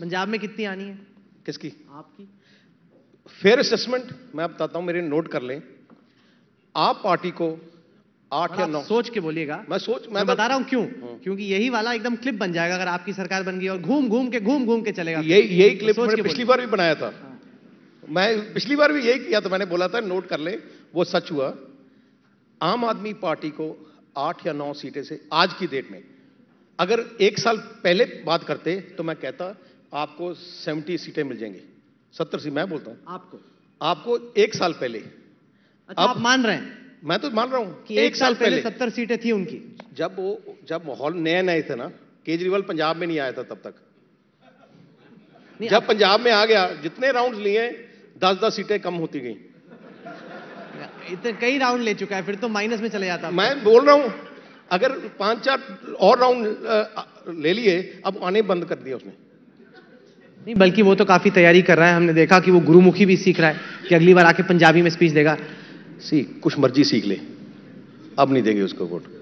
पंजाब में कितनी आनी है? किसकी? आपकी। फेयर असेसमेंट मैं आप बताता हूं, मेरे नोट कर लें। आप पार्टी को 8 या 9 सोच के बोलिएगा। मैं बता रहा हूं क्यों, क्योंकि यही वाला एकदम क्लिप बन जाएगा अगर आपकी सरकार बन गई, और घूम घूम के चलेगा। यही क्लिप मैंने पिछली बार भी बनाया था। मैं पिछली बार भी यही किया था, मैंने बोला था नोट कर लें, वो सच हुआ। आम आदमी पार्टी को 8 या 9 सीटें से आज की डेट में, अगर 1 साल पहले बात करते तो मैं कहता आपको 70 सीटें मिल जाएंगी, 70 सीट मैं बोलता हूं आपको 1 साल पहले। अच्छा, आप मान रहे हैं? मैं तो मान रहा हूं कि 1 साल पहले 70 सीटें थी उनकी। जब माहौल नए नए थे ना, केजरीवाल पंजाब में नहीं आया था तब तक। जब पंजाब में आ गया, जितने राउंड लिए 10-10 सीटें कम होती गई। इतने कई राउंड ले चुका है, फिर तो माइनस में चले जाता। मैं बोल रहा हूं अगर 5-4 और राउंड ले लिए, अब आने बंद कर दिया उसने। नहीं, बल्कि वो तो काफी तैयारी कर रहा है, हमने देखा कि वो गुरुमुखी भी सीख रहा है कि अगली बार आके पंजाबी में स्पीच देगा। कुछ मर्जी सीख ले, अब नहीं देंगे उसको वोट।